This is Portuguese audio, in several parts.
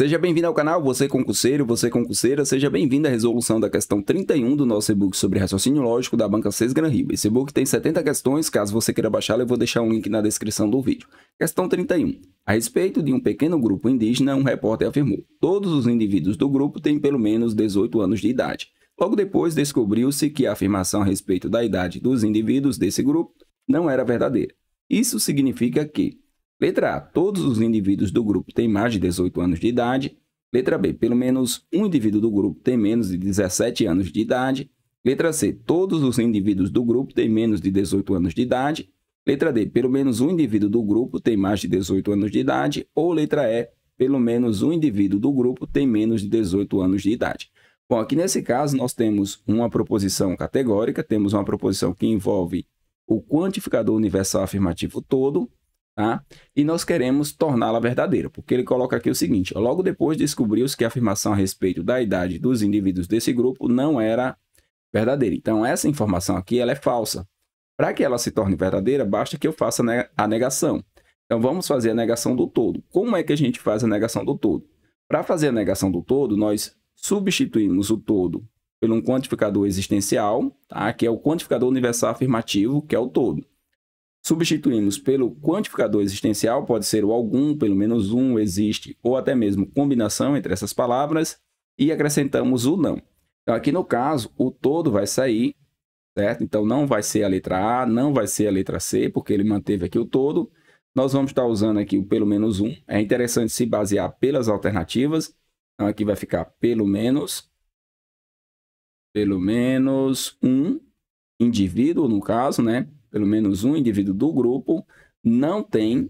Seja bem-vindo ao canal Você Concurseiro, Você Concurseira, seja bem-vindo à resolução da questão 31 do nosso e-book sobre raciocínio lógico da banca 6 Gran Riba. Esse e-book tem 70 questões, caso você queira baixá-la, eu vou deixar um link na descrição do vídeo. Questão 31. A respeito de um pequeno grupo indígena, um repórter afirmou: todos os indivíduos do grupo têm pelo menos 18 anos de idade. Logo depois, descobriu-se que a afirmação a respeito da idade dos indivíduos desse grupo não era verdadeira. Isso significa que... Letra A. Todos os indivíduos do grupo têm mais de 18 anos de idade. Letra B. Pelo menos um indivíduo do grupo tem menos de 17 anos de idade. Letra C. Todos os indivíduos do grupo têm menos de 18 anos de idade. Letra D. Pelo menos um indivíduo do grupo tem mais de 18 anos de idade. Ou letra E. Pelo menos um indivíduo do grupo tem menos de 18 anos de idade. Bom, aqui nesse caso nós temos uma proposição categórica, temos uma proposição que envolve o quantificador universal afirmativo todo, tá? E nós queremos torná-la verdadeira, porque ele coloca aqui o seguinte: ó, logo depois descobriu-se que a afirmação a respeito da idade dos indivíduos desse grupo não era verdadeira. Então, essa informação aqui ela é falsa. Para que ela se torne verdadeira, basta que eu faça a negação. Então, vamos fazer a negação do todo. Como é que a gente faz a negação do todo? Para fazer a negação do todo, nós substituímos o todo por um quantificador existencial, tá? Que é o quantificador universal afirmativo, que é o todo. Substituímos pelo quantificador existencial, pode ser o algum, pelo menos um, existe, ou até mesmo combinação entre essas palavras, e acrescentamos o não. Então, aqui no caso, o todo vai sair, certo? Então, não vai ser a letra A, não vai ser a letra C, porque ele manteve aqui o todo. Nós vamos estar usando aqui o pelo menos um. É interessante se basear pelas alternativas. Então, aqui vai ficar pelo menos um indivíduo, no caso, né? Pelo menos um indivíduo do grupo não tem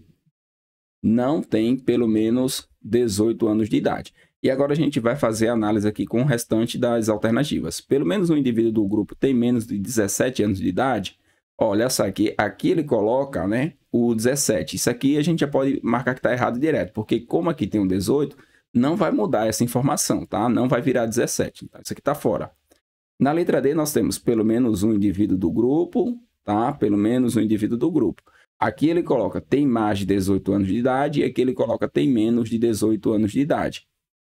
pelo menos 18 anos de idade. E agora a gente vai fazer a análise aqui com o restante das alternativas. Pelo menos um indivíduo do grupo tem menos de 17 anos de idade. Olha só aqui ele coloca, né, o 17. Isso aqui a gente já pode marcar que está errado direto, porque como aqui tem um 18, não vai mudar essa informação, tá? Não vai virar 17. Então, isso aqui está fora. Na letra D nós temos pelo menos um indivíduo do grupo... Tá? Pelo menos um indivíduo do grupo. Aqui ele coloca tem mais de 18 anos de idade e aqui ele coloca tem menos de 18 anos de idade.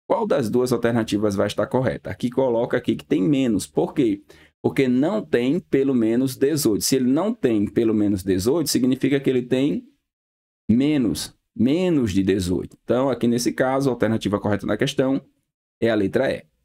Qual das duas alternativas vai estar correta? Aqui coloca aqui que tem menos. Por quê? Porque não tem pelo menos 18. Se ele não tem pelo menos 18, significa que ele tem menos de 18. Então, aqui nesse caso, a alternativa correta na questão é a letra E.